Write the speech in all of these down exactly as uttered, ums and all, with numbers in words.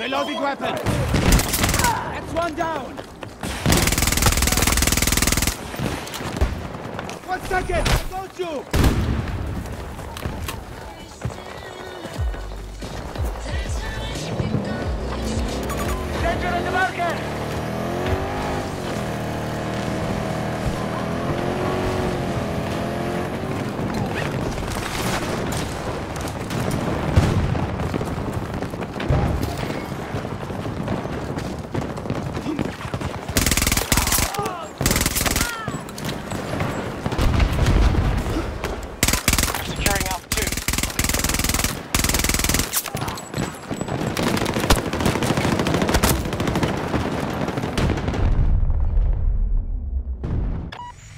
Reloading weapon! That's one down! One second! I got you! Danger in the market!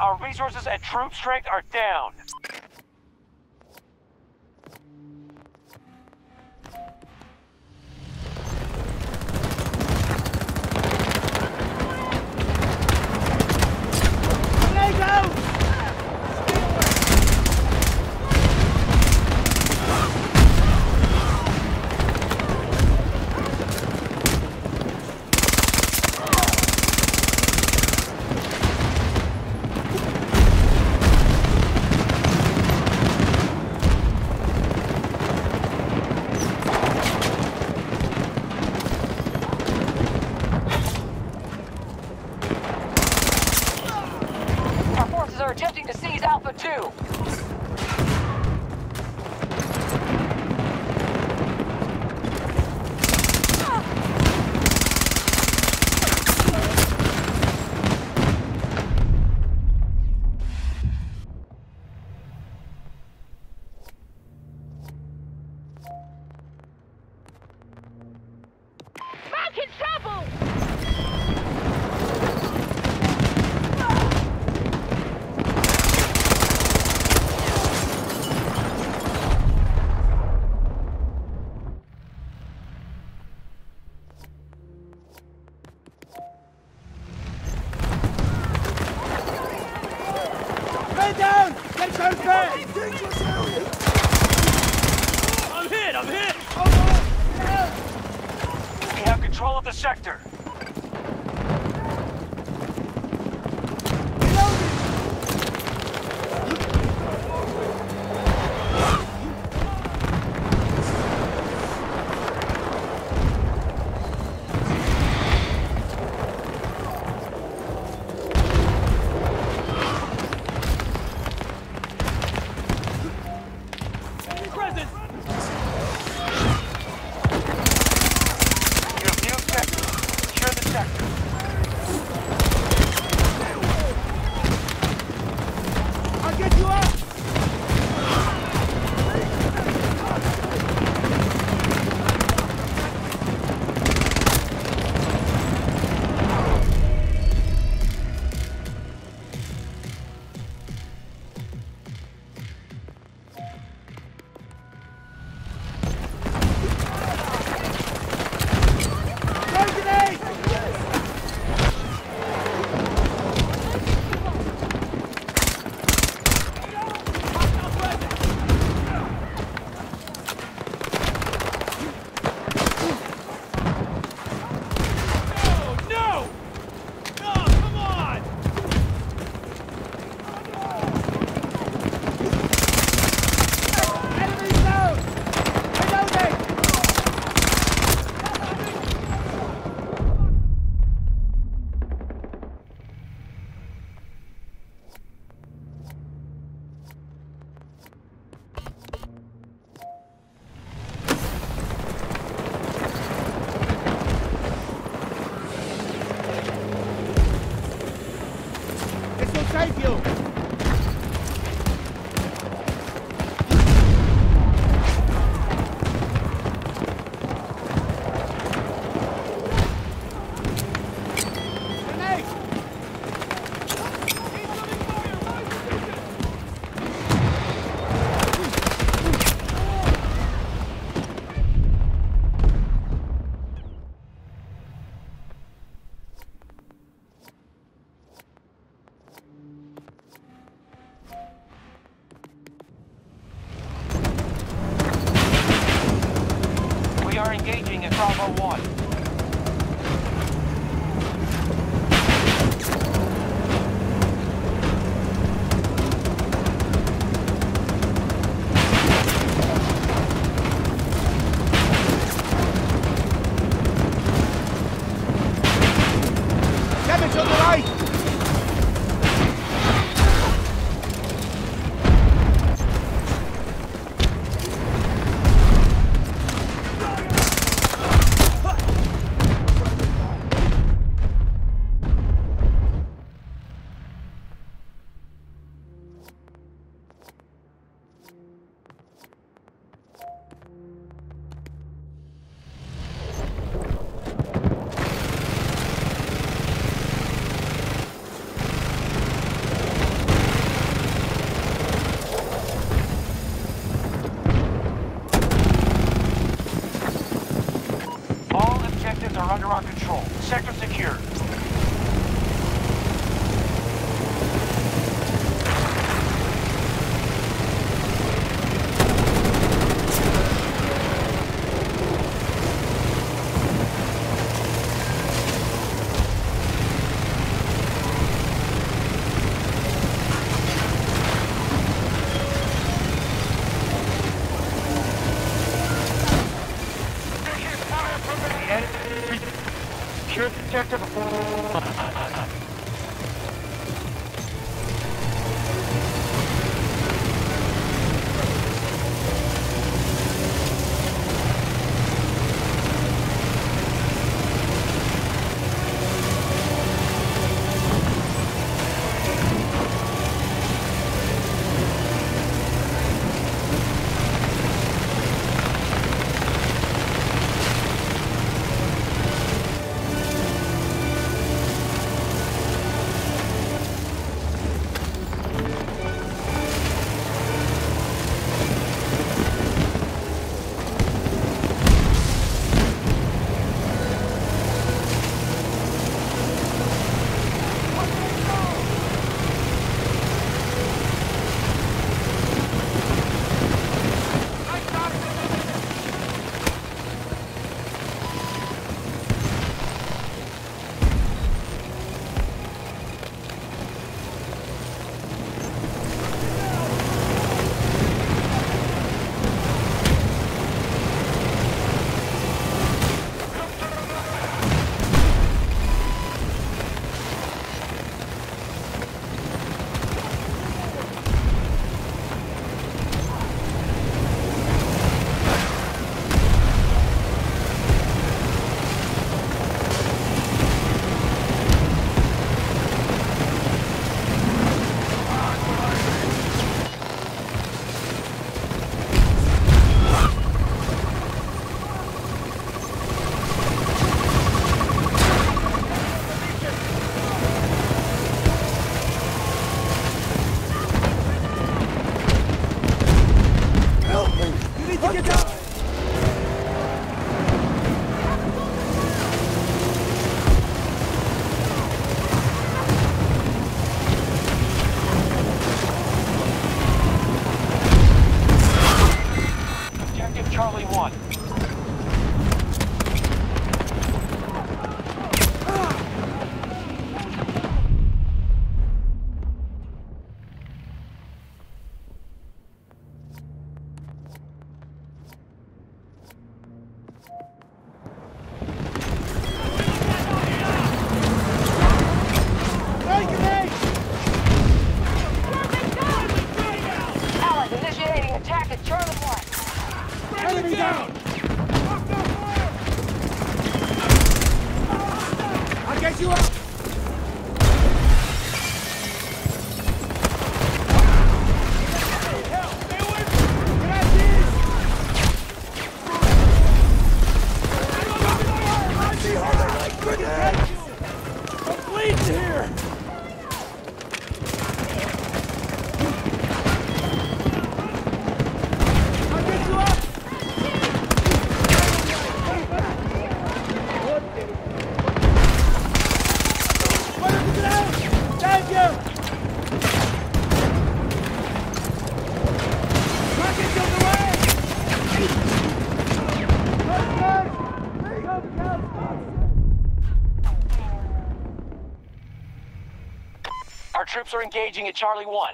Our resources and troop strength are down. Are attempting to seize Alpha two. Down! Get your back! I'm hit! I'm hit! Oh, we have control of the sector. Save you! troops are engaging at Charlie One.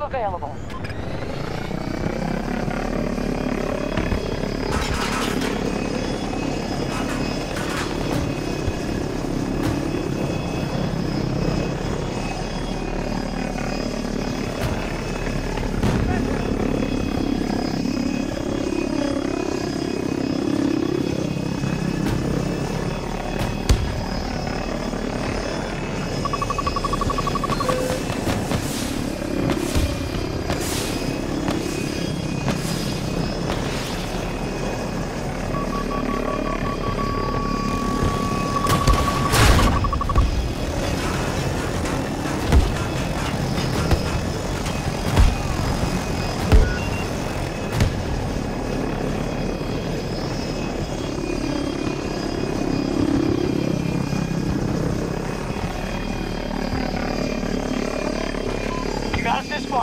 Available.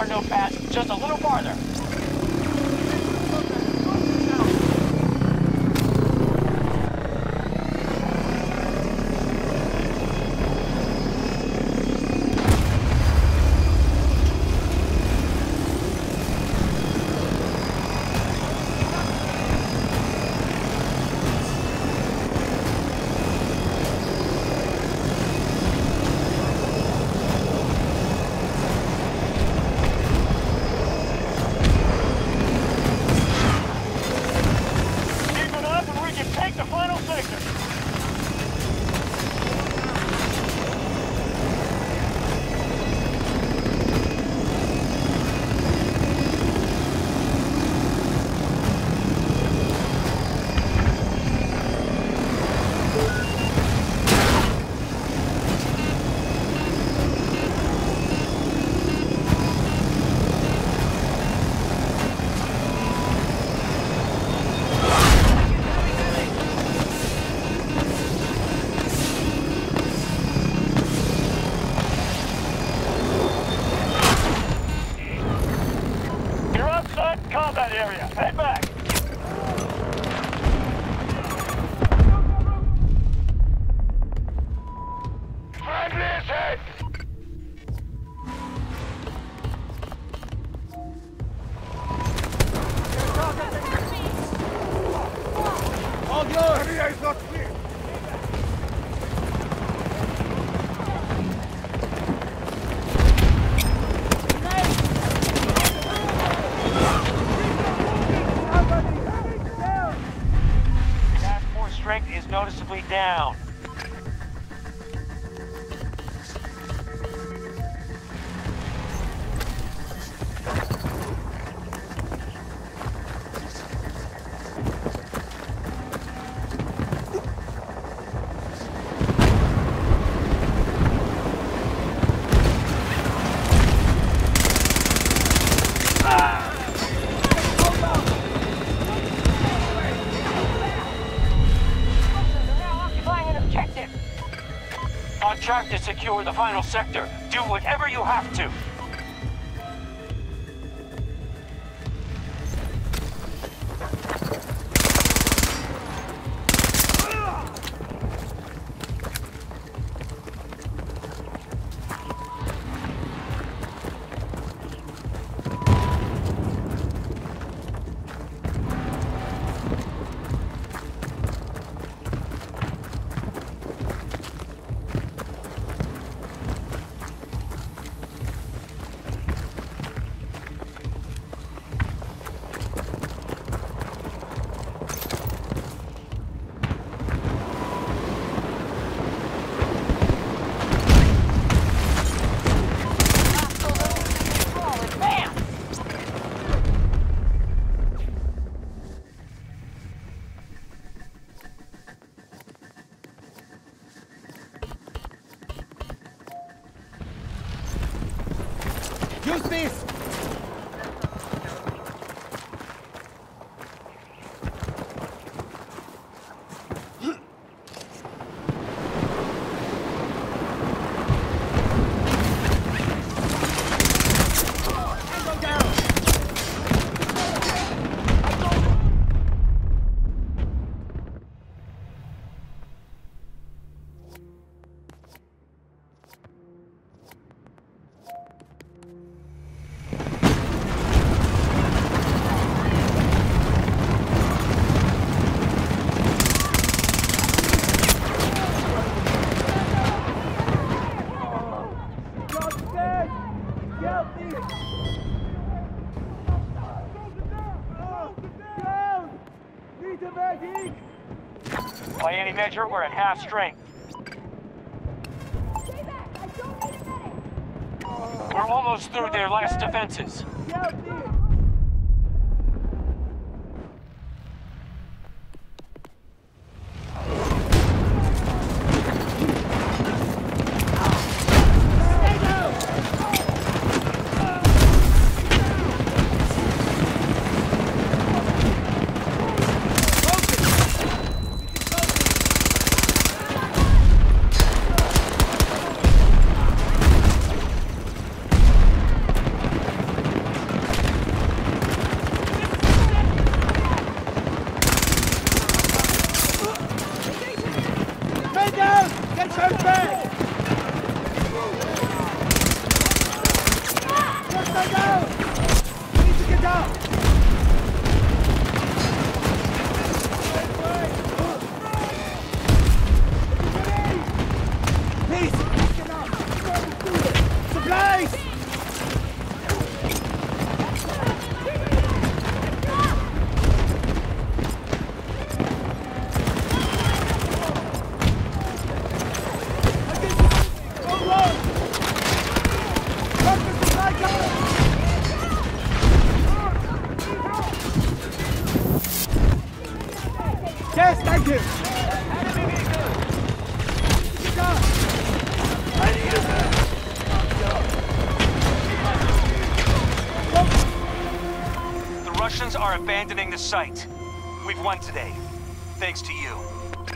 No pass, just a little farther. down. Track to secure the final sector. Do whatever you have to. Use this! By any measure, we're at half strength. Stay back. I don't need a medic. We're almost through their last defenses. Yes, thank you! The Russians are abandoning the site. We've won today, thanks to you.